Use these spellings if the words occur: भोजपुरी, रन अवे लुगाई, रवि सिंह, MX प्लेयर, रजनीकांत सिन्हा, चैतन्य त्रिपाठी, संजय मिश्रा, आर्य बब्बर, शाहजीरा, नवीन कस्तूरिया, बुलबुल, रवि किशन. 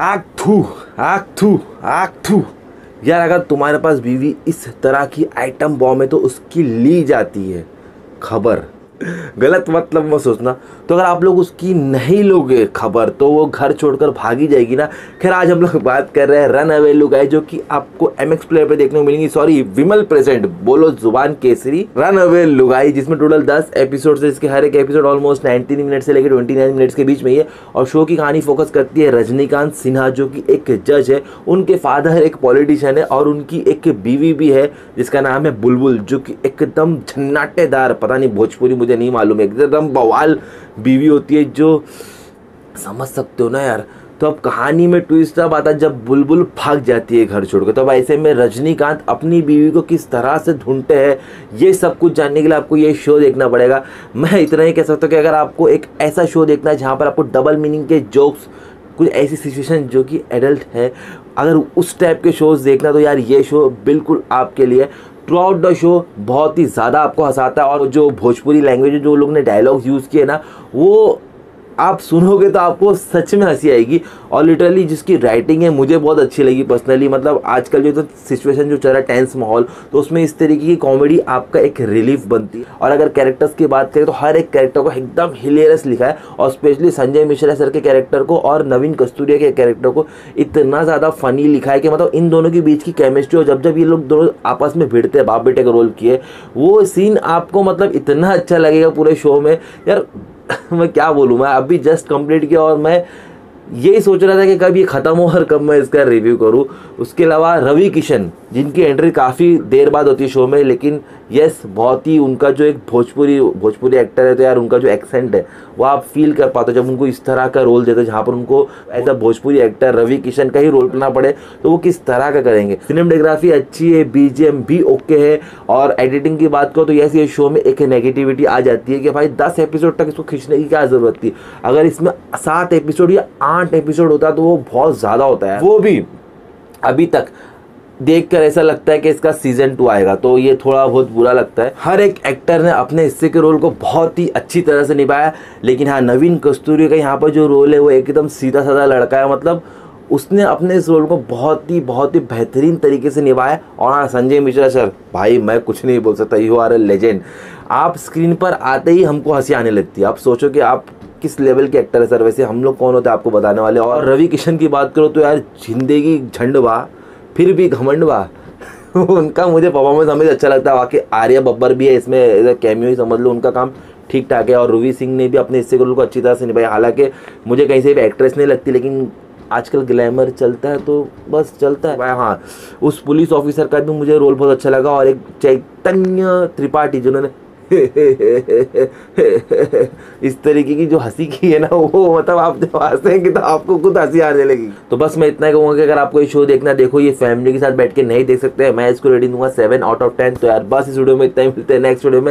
आग थू। यार अगर तुम्हारे पास बीवी इस तरह की आइटम बॉम्ब है तो उसकी ली जाती है खबर। गलत मतलब मत सोचना। तो अगर आप लोग उसकी नहीं लोगे खबर तो वो घर छोड़कर भागी जाएगी ना। खैर आज हम लोग बात कर रहे हैं रन अवे लुगाई जो कि आपको MX प्लेयर पे देखने को मिलेंगी। सॉरी विमल प्रेजेंट, बोलो जुबान केसरी। रन अवे लुगाई जिसमें टोटल 10 एपिसोड है, जिसके हर एक एपिसोड ऑलमोस्ट 19 मिनट से लेकर 29 मिनट्स के बीच में ही है। और शो की कहानी फोकस करती है रजनीकांत सिन्हा जो कि एक जज है, उनके फादर एक पॉलिटिशियन है और उनकी एक बीवी भी है जिसका नाम है बुलबुल, जो कि एकदम झन्नाटेदार, पता नहीं भोजपुरी मुझे नहीं मालूम, एकदम बवाल बीवी होती है जो समझ सकते हो ना यार। तो अब कहानी में ट्विस्ट तब आता जब बुलबुल भाग जाती है घर छोड़कर। तो अब ऐसे में रजनीकांत अपनी बीवी को किस तरह से ढूंढते हैं ये सब कुछ जानने के लिए आपको ये शो देखना पड़ेगा। मैं इतना ही कह सकता हूँ कि अगर आपको एक ऐसा शो देखना है जहाँ पर आपको डबल मीनिंग के जोक्स, कुछ ऐसी सिचुएशन जो कि एडल्ट है, अगर उस टाइप के शोज़ देखना तो यार ये शो बिल्कुल आपके लिए। थ्रू आउट द शो बहुत ही ज़्यादा आपको हंसाता है और जो भोजपुरी लैंग्वेज में जो लोग ने डायलॉग्स यूज़ किए ना वो आप सुनोगे तो आपको सच में हंसी आएगी। और लिटरली जिसकी राइटिंग है मुझे बहुत अच्छी लगी पर्सनली। मतलब आजकल जो तो सिचुएशन जो चल रहा है टेंस माहौल, तो उसमें इस तरीके की कॉमेडी आपका एक रिलीफ बनती है। और अगर कैरेक्टर्स की बात करें तो हर एक कैरेक्टर को एकदम हिलेरियस लिखा है और स्पेशली संजय मिश्रा सर के कैरेक्टर को और नवीन कस्तूरिया के कैरेक्टर को इतना ज़्यादा फ़नी लिखा है कि मतलब इन दोनों के बीच की केमिस्ट्री और जब जब ये लोग दोनों आपस में भिड़ते हैं, बाप बेटे का रोल किए, वो सीन आपको मतलब इतना अच्छा लगेगा पूरे शो में यार। मैं क्या बोलूँ, मैं अभी जस्ट कंप्लीट किया और मैं यही सोच रहा था कि कब ये ख़त्म हो और कब मैं इसका रिव्यू करूँ। उसके अलावा रवि किशन जिनकी एंट्री काफ़ी देर बाद होती है शो में, लेकिन यस बहुत ही उनका जो एक भोजपुरी एक्टर है तो यार उनका जो एक्सेंट है वो आप फील कर पाते हो जब उनको इस तरह का रोल देते हैं जहाँ पर उनको as a भोजपुरी actor रवि किशन का ही रोल करना पड़े तो वो किस तरह का करेंगे। सिनेमेटोग्राफी अच्छी है, BGM भी ओके है और एडिटिंग की बात करो तो यस ये शो में एक नेगेटिविटी आ जाती है कि भाई 10 एपिसोड तक इसको खींचने की क्या ज़रूरत थी। अगर इसमें 7 एपिसोड या 8 एपिसोड होता तो वो बहुत ज़्यादा होता है। वो भी अभी तक देखकर ऐसा लगता है कि इसका सीजन 2 आएगा तो ये थोड़ा बहुत बुरा लगता है। हर एक एक्टर ने अपने हिस्से के रोल को बहुत ही अच्छी तरह से निभाया, लेकिन हाँ नवीन कस्तूरी का यहाँ पर जो रोल है वो एकदम सीधा साधा लड़का है, मतलब उसने अपने इस रोल को बहुत ही बेहतरीन तरीके से निभाया। और हाँ संजय मिश्रा सर भाई मैं कुछ नहीं बोल सकता, यू आर ए लेजेंड। आप स्क्रीन पर आते ही हमको हंसी आने लगती है। आप सोचो कि आप किस लेवल के एक्टर है सर, वैसे हम लोग कौन होते हैं आपको बताने वाले। और रवि किशन की बात करो तो यार जिंदगी झंडवा फिर भी घमंडवा उनका मुझे परफॉर्मेंस हमेशा अच्छा लगता है। वाकई आर्य बब्बर भी है इसमें कैमियो ही समझ लो, उनका काम ठीक ठाक है। और रवि सिंह ने भी अपने हिस्से के रोल को अच्छी तरह से निभाया। हालांकि मुझे कहीं से भी एक्ट्रेस नहीं लगती, लेकिन आजकल ग्लैमर चलता है तो बस चलता है भाई। हाँ उस पुलिस ऑफिसर का भी मुझे रोल बहुत अच्छा लगा। और एक चैतन्य त्रिपाठी जिन्होंने इस तरीके की जो हंसी की है ना वो मतलब आप जब हंसेंगे तो आपको खुद हंसी आने लगेगी। तो बस मैं इतना ही कहूँगा कि अगर आपको ये शो देखना देखो, ये फैमिली के साथ बैठ के नहीं देख सकते हैं। मैं इसको रेटिंग दूंगा 7/10। तो यार बस इस वीडियो में इतना ही, मिलते हैं नेक्स्ट वीडियो में।